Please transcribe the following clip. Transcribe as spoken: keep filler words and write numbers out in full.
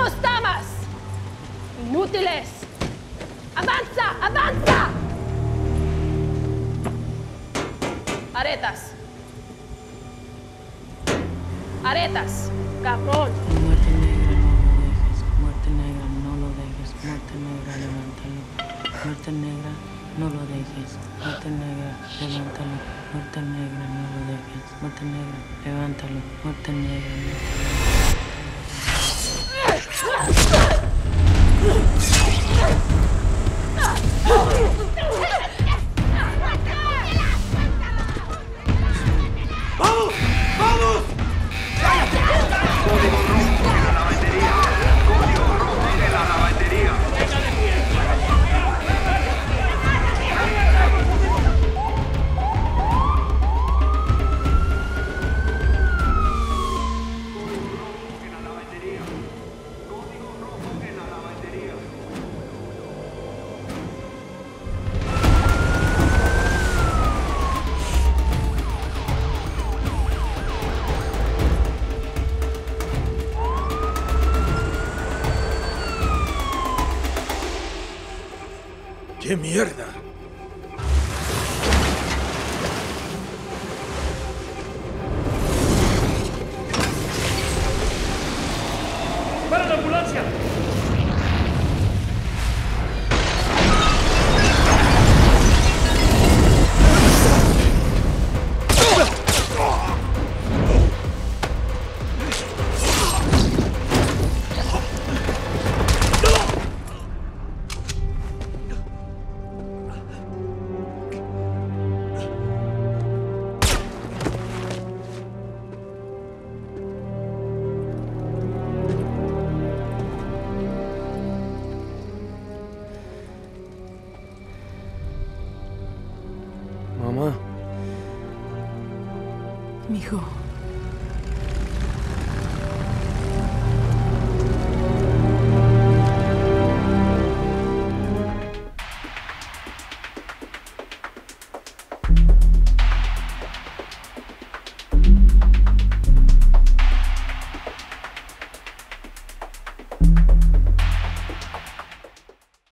somos damas. Inútiles. Avanza, avanza. Aretas. Aretas, cabrón. Muerte negra, no lo dejes. Muerte negra, no lo dejes. Muerte negra, levántalo. Muerte negra, no lo dejes. Muerte negra, levántalo. Muerte negra, no lo dejes. Muerte negra, levántalo. Muerte negra, levántalo. ¡Vamos! ¡Vamos! Código rojo de la lavandería. Código rojo de la lavandería. ¡Qué mierda! ¡Para la ambulancia! Mamá. Mijo.